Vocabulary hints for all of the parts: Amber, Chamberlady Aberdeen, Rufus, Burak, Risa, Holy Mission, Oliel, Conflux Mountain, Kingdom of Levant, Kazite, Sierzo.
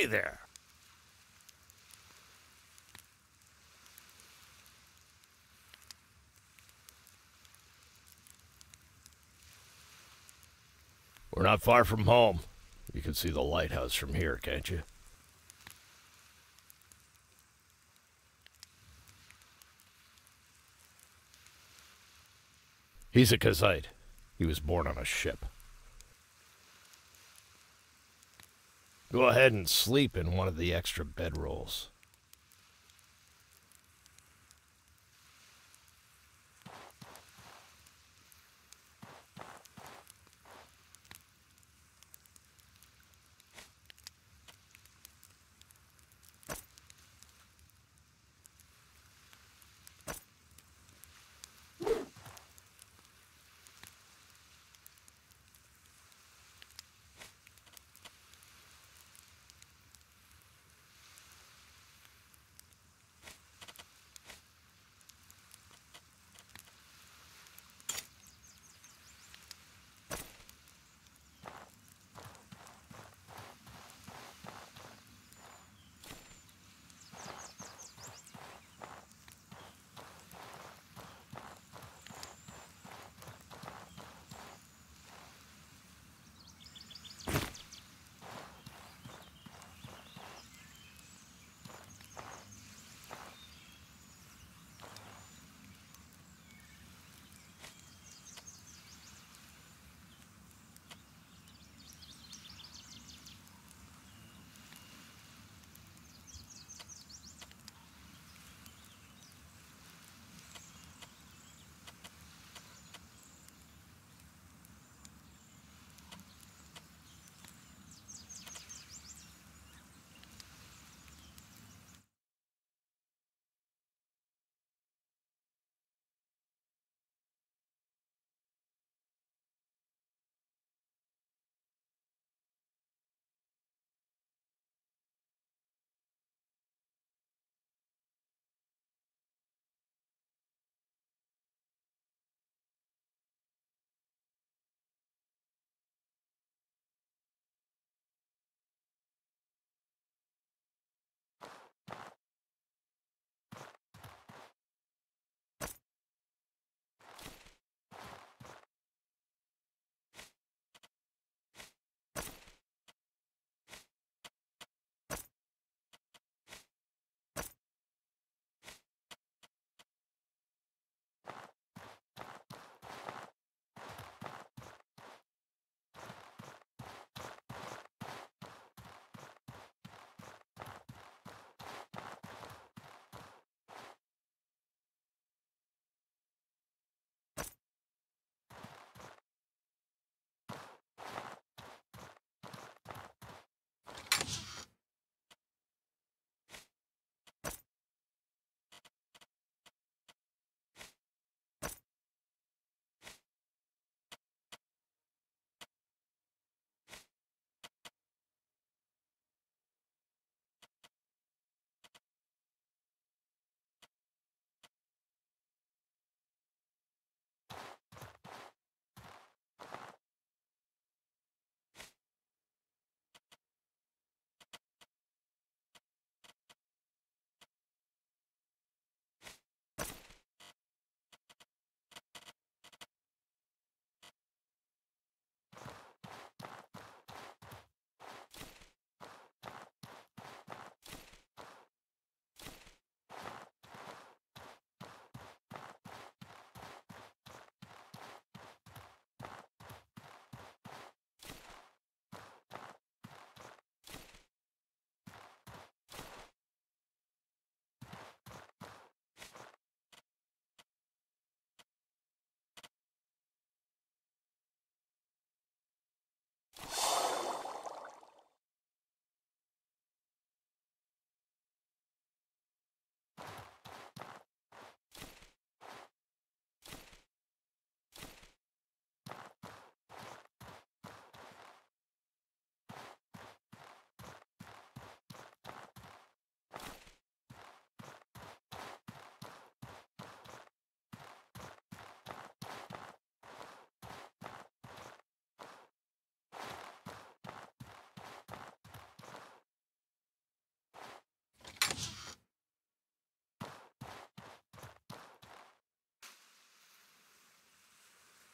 Hey there. We're not far from home. You can see the lighthouse from here, can't you? He's a Kazite. He was born on a ship. Go ahead and sleep in one of the extra bedrolls.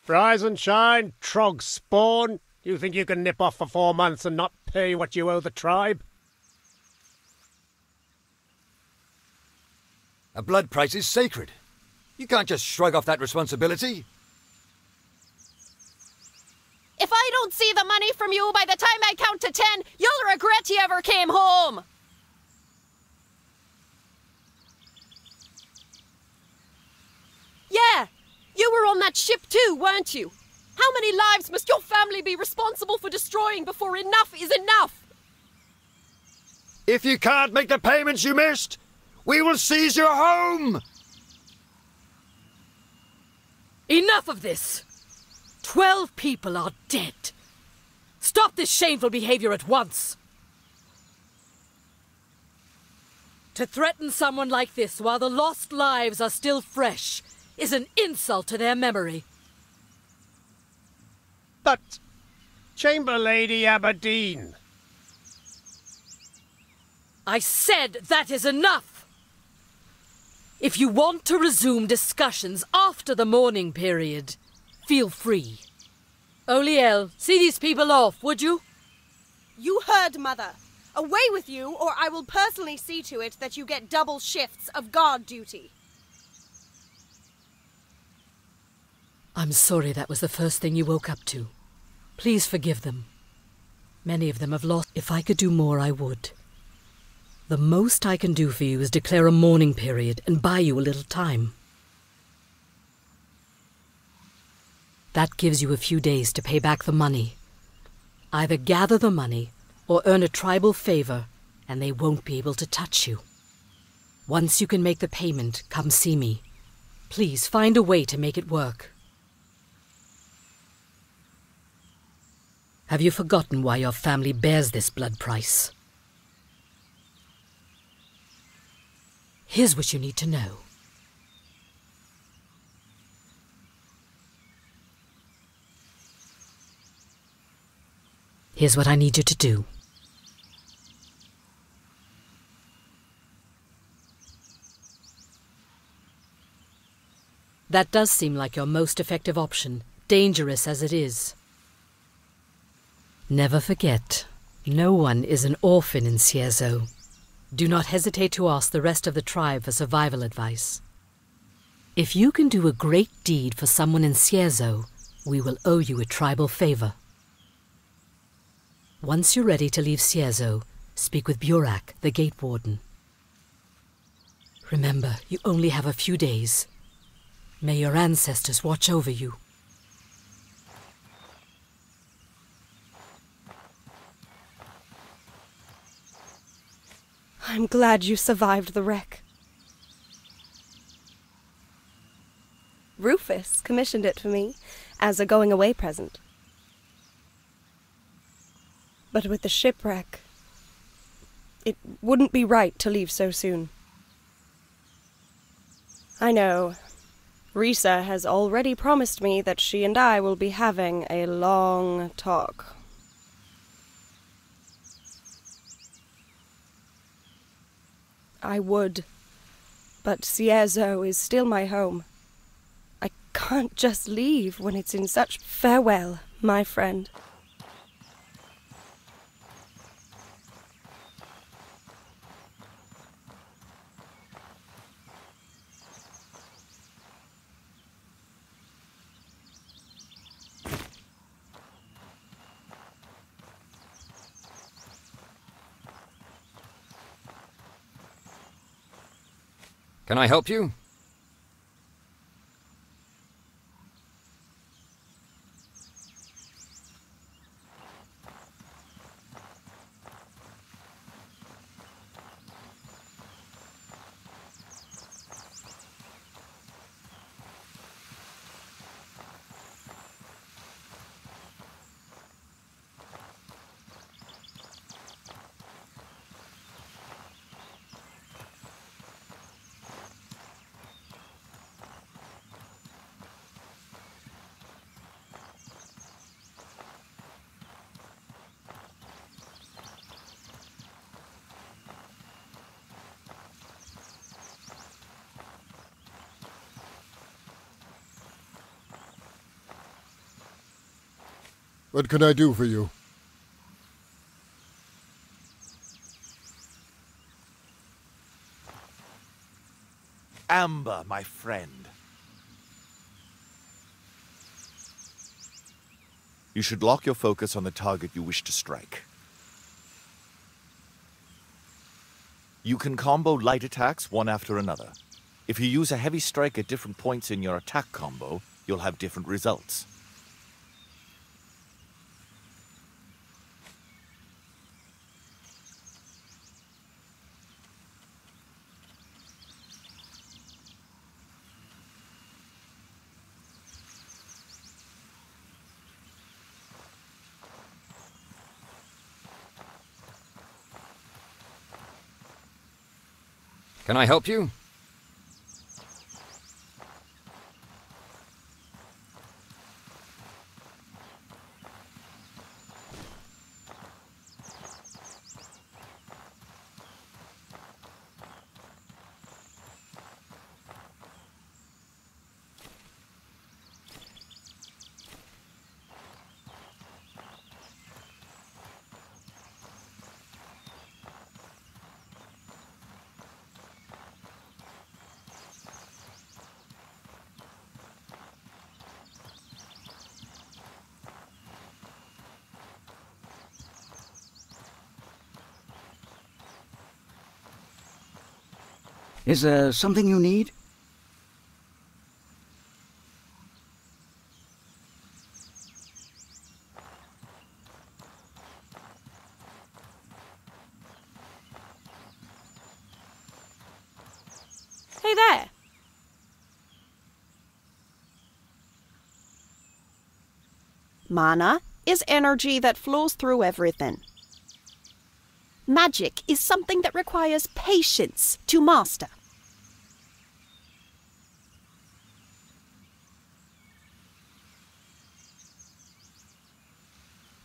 Rise and shine, trog spawn. You think you can nip off for 4 months and not pay what you owe the tribe? A blood price is sacred. You can't just shrug off that responsibility. If I don't see the money from you by the time I count to 10, you'll regret you ever came home! Yeah, you were on that ship too, weren't you? How many lives must your family be responsible for destroying before enough is enough? If you can't make the payments you missed, we will seize your home! Enough of this! 12 people are dead. Stop this shameful behavior at once. To threaten someone like this while the lost lives are still fresh is an insult to their memory. But Chamberlady Aberdeen... I said that is enough! If you want to resume discussions after the mourning period, feel free. Oliel, see these people off, would you? You heard, Mother. Away with you, or I will personally see to it that you get double shifts of guard duty. I'm sorry that was the first thing you woke up to. Please forgive them. Many of them have lost. If I could do more, I would. The most I can do for you is declare a mourning period and buy you a little time. That gives you a few days to pay back the money. Either gather the money or earn a tribal favor, and they won't be able to touch you. Once you can make the payment, come see me. Please find a way to make it work. Have you forgotten why your family bears this blood price? Here's what you need to know. Here's what I need you to do. That does seem like your most effective option, dangerous as it is. Never forget, no one is an orphan in Sierzo. Do not hesitate to ask the rest of the tribe for survival advice. If you can do a great deed for someone in Sierzo, we will owe you a tribal favor. Once you're ready to leave Sierzo, speak with Burak, the Gate Warden. Remember, you only have a few days. May your ancestors watch over you. I'm glad you survived the wreck. Rufus commissioned it for me as a going-away present. But with the shipwreck, it wouldn't be right to leave so soon. I know. Risa has already promised me that she and I will be having a long talk. I would, but Sierzo is still my home. I can't just leave when it's in such... Farewell, my friend. Can I help you? What can I do for you? Amber, my friend. You should lock your focus on the target you wish to strike. You can combo light attacks one after another. If you use a heavy strike at different points in your attack combo, you'll have different results. Can I help you? Is there something you need? Hey there! Mana is energy that flows through everything. Magic is something that requires patience to master.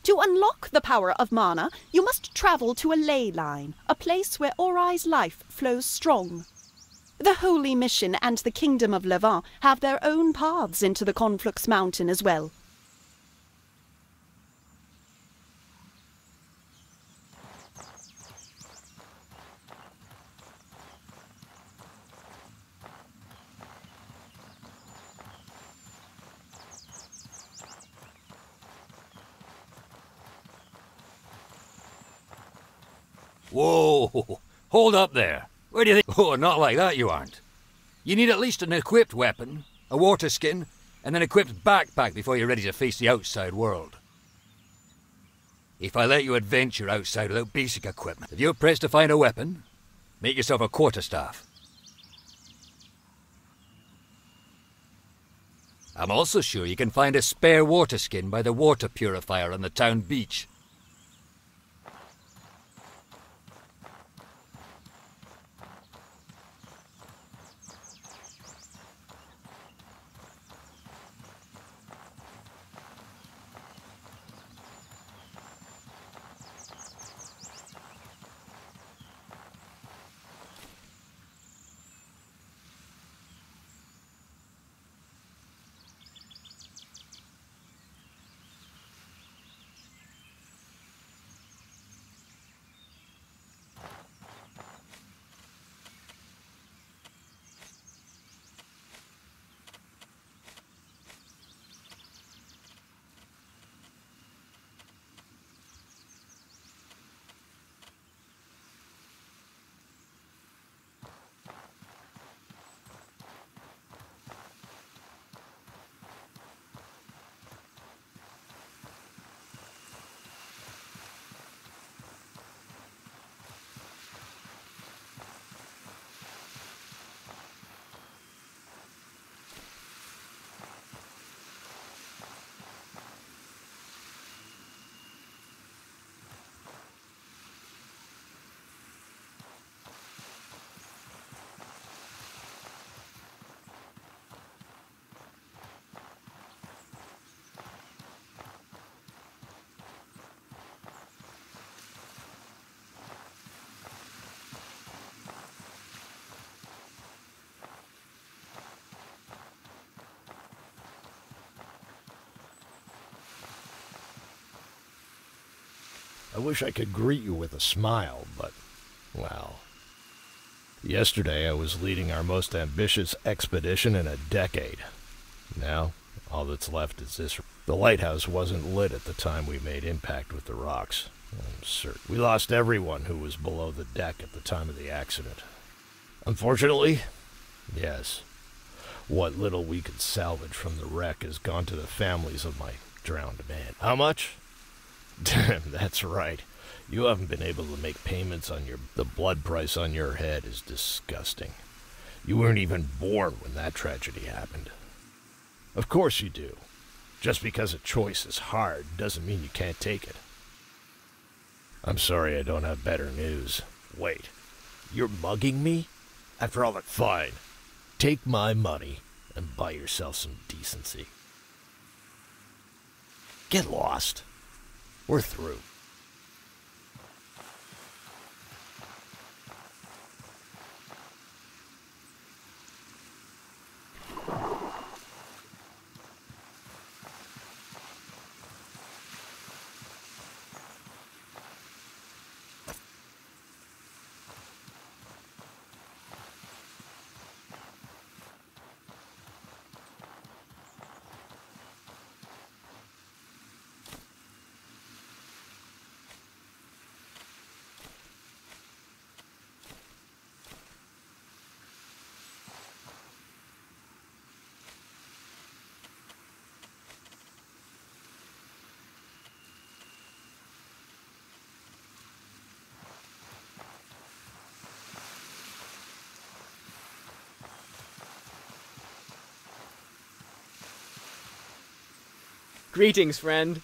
To unlock the power of mana, you must travel to a ley line, a place where Orai's life flows strong. The Holy Mission and the Kingdom of Levant have their own paths into the Conflux Mountain as well. Whoa! Hold up there! Where do you think— Oh, not like that you aren't. You need at least an equipped weapon, a water skin, and an equipped backpack before you're ready to face the outside world. If I let you adventure outside without basic equipment, if you're pressed to find a weapon, make yourself a quarterstaff. I'm also sure you can find a spare water skin by the water purifier on the town beach. I wish I could greet you with a smile, but, well... Yesterday I was leading our most ambitious expedition in a decade. Now, all that's left is this. The lighthouse wasn't lit at the time we made impact with the rocks. I'm certain we lost everyone who was below the deck at the time of the accident. Unfortunately, yes. What little we could salvage from the wreck has gone to the families of my drowned men. How much? Damn, that's right. You haven't been able to make payments on the blood price on your head is disgusting. You weren't even born when that tragedy happened. Of course you do. Just because a choice is hard doesn't mean you can't take it. I'm sorry I don't have better news. Wait, you're mugging me? After all that, fine. Take my money and buy yourself some decency. Get lost. We're through. Greetings, friend.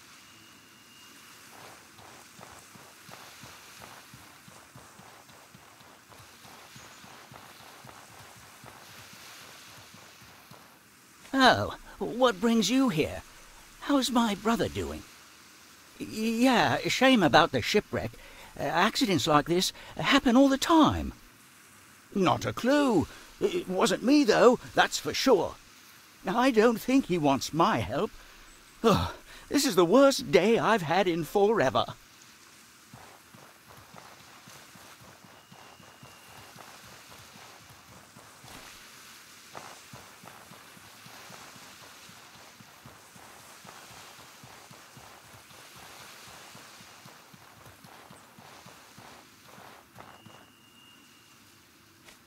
Oh, what brings you here? How's my brother doing? Yeah, shame about the shipwreck. Accidents like this happen all the time. Not a clue. It wasn't me, though, that's for sure. I don't think he wants my help. Oh, this is the worst day I've had in forever.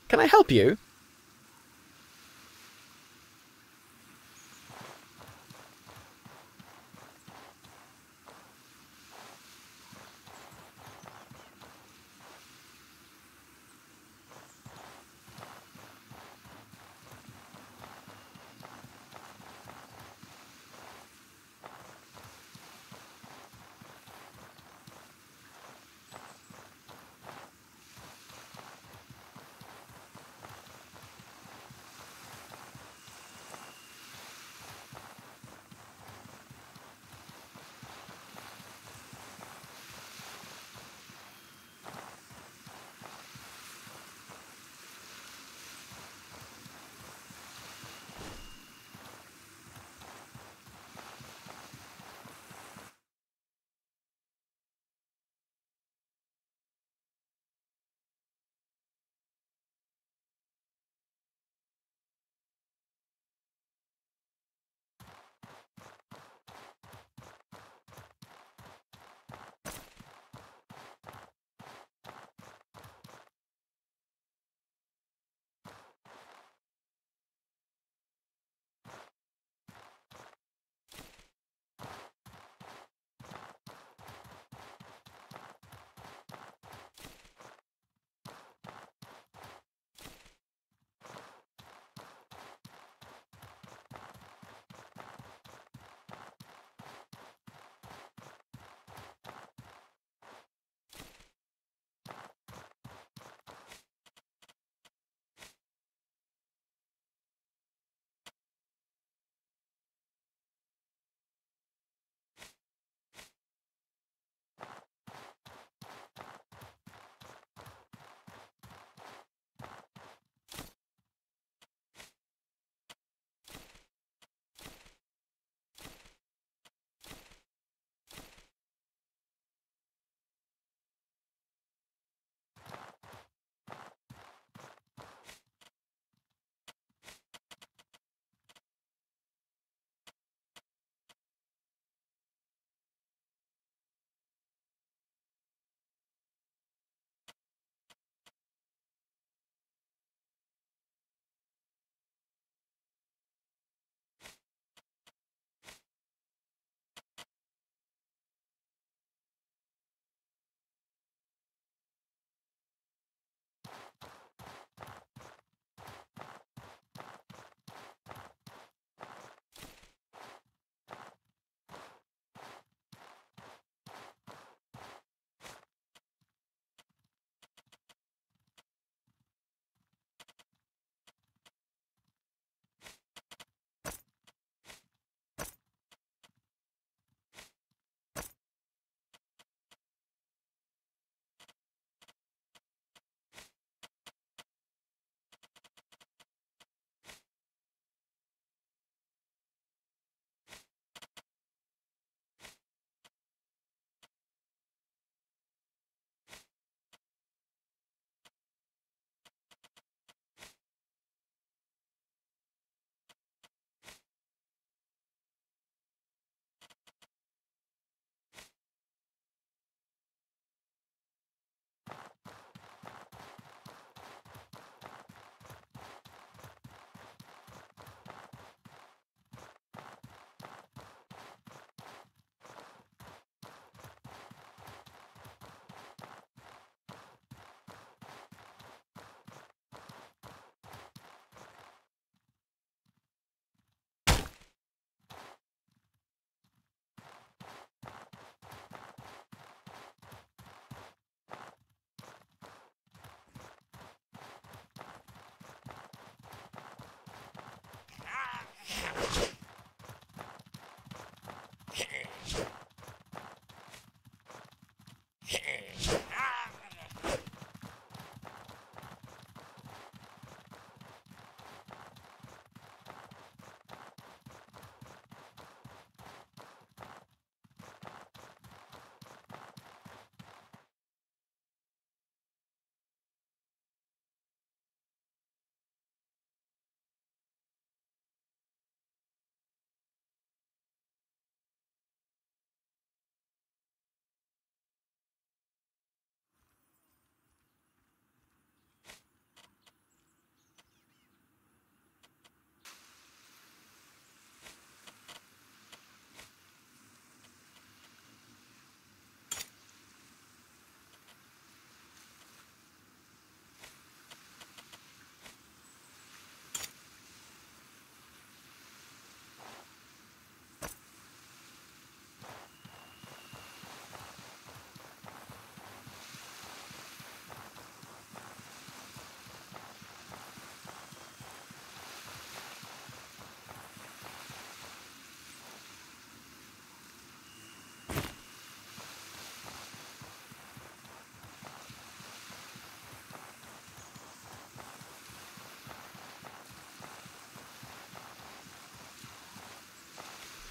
Can I help you?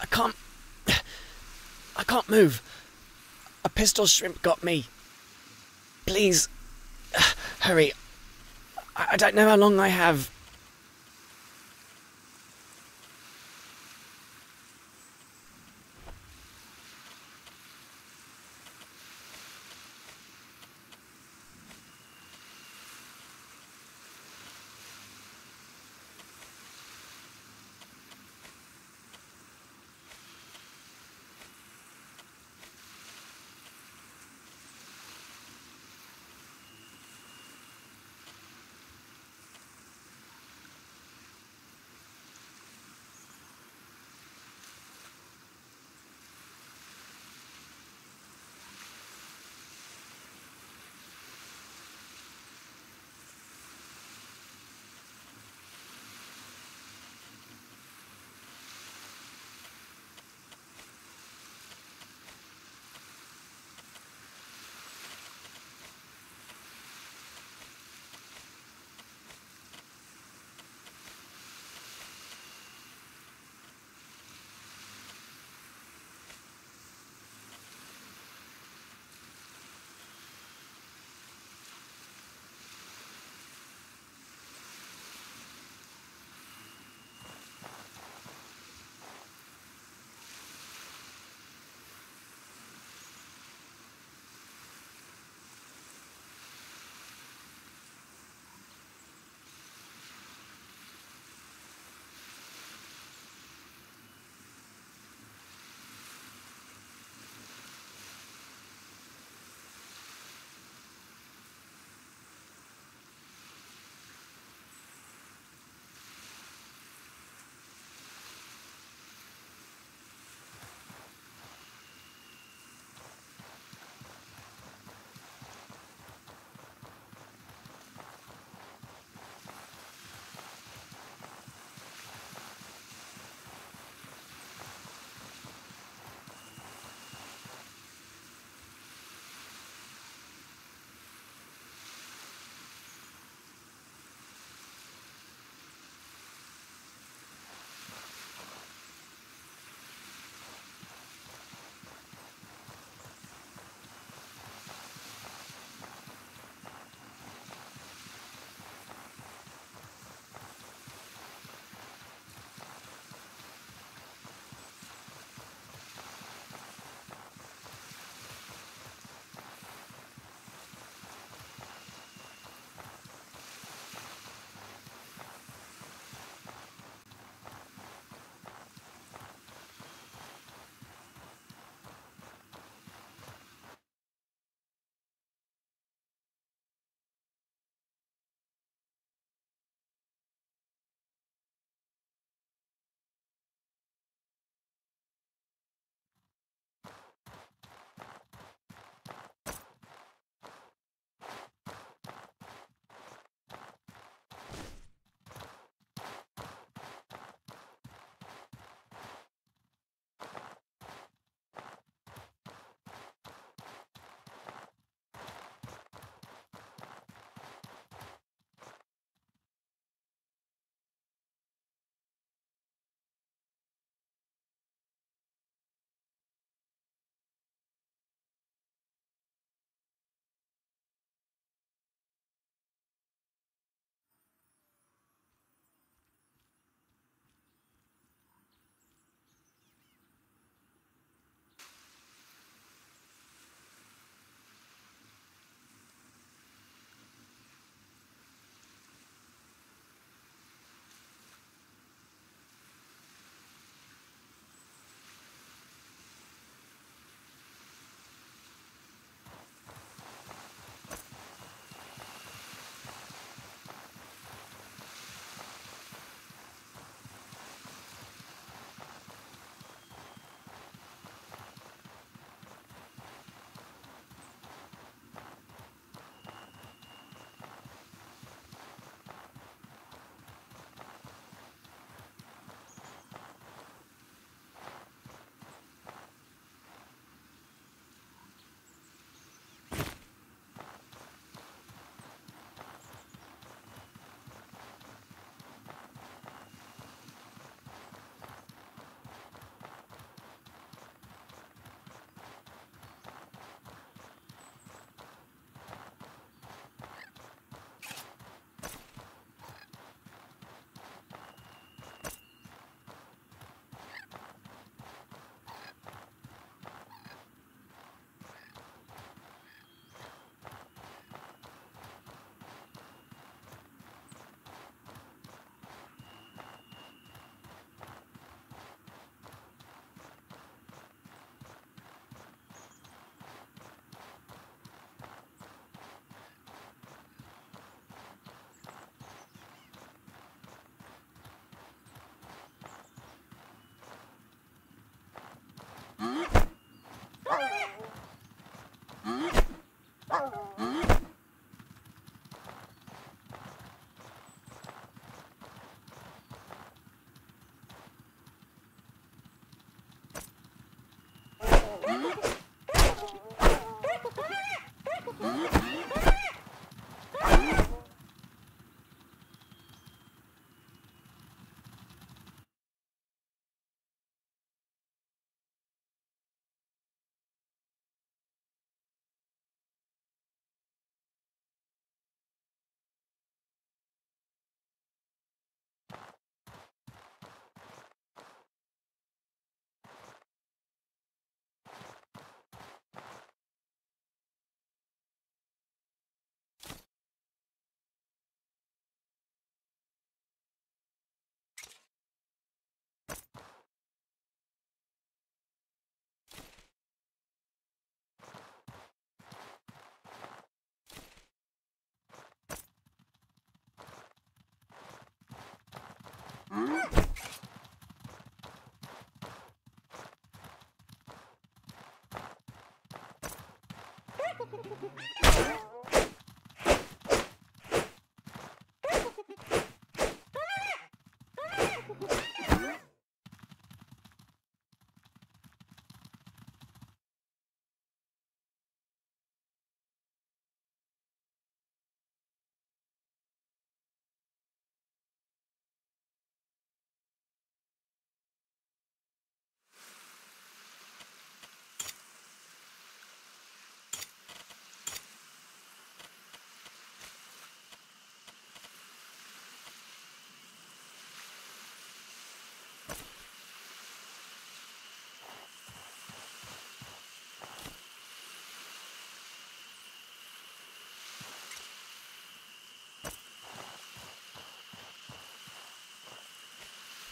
I can't move. A pistol shrimp got me. Please, hurry. I don't know how long I have.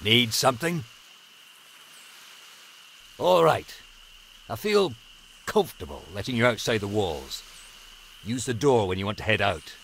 Need something? All right. I feel comfortable letting you outside the walls. Use the door when you want to head out.